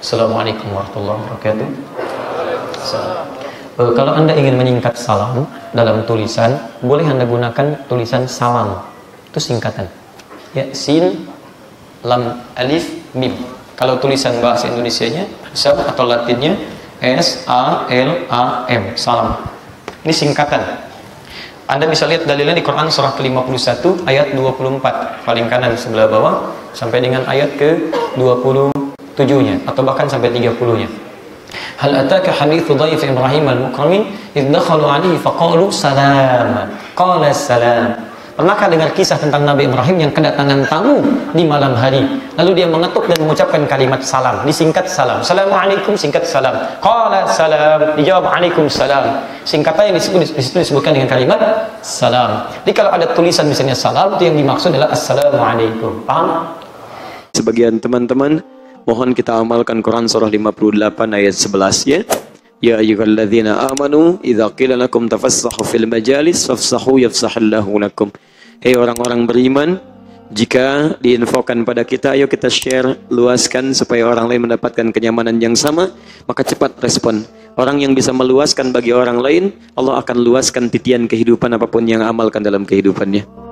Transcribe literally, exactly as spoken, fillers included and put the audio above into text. Assalamualaikum warahmatullahi wabarakatuh. Assalamualaikum. Kalau Anda ingin menyingkat salam dalam tulisan, boleh Anda gunakan tulisan salam. Itu singkatan. Ya, sin, lam, alif, mim. Kalau tulisan bahasa Indonesianya, sab atau Latinnya S A L A M, salam. Ini singkatan. Anda bisa lihat dalilnya di Quran surah ke lima puluh satu ayat dua puluh empat paling kanan sebelah bawah sampai dengan ayat ke dua puluh tujuhnya atau bahkan sampai tiga puluhnya. Hal ataka haditsu dhaif Ibrahim al-mukramin idh dakhalu alaihi faqalu salam qala salam. Pernahkah dengar kisah tentang Nabi Ibrahim yang kedatangan tamu di malam hari, lalu dia mengetuk dan mengucapkan kalimat salam, disingkat salam. Assalamualaikum, singkat salam. Qala salam, dijawab alaikum salam. Singkatan yang disebut di situ disebutkan dengan kalimat salam. Jadi kalau ada tulisan misalnya salam, itu yang dimaksud adalah assalamualaikum. Paham? Sebagian teman-teman, mohon kita amalkan Quran surah lima puluh delapan ayat sebelas ya. Ya ayyuhalladzina amanu idza qila lakum tafassahu fil majalis fafsahu yafsahillahu lakum. Hei orang-orang beriman, jika diinfokan pada kita, ayo kita share, luaskan supaya orang lain mendapatkan kenyamanan yang sama, maka cepat respon. Orang yang bisa meluaskan bagi orang lain, Allah akan luaskan titian kehidupan apapun yang amalkan dalam kehidupannya.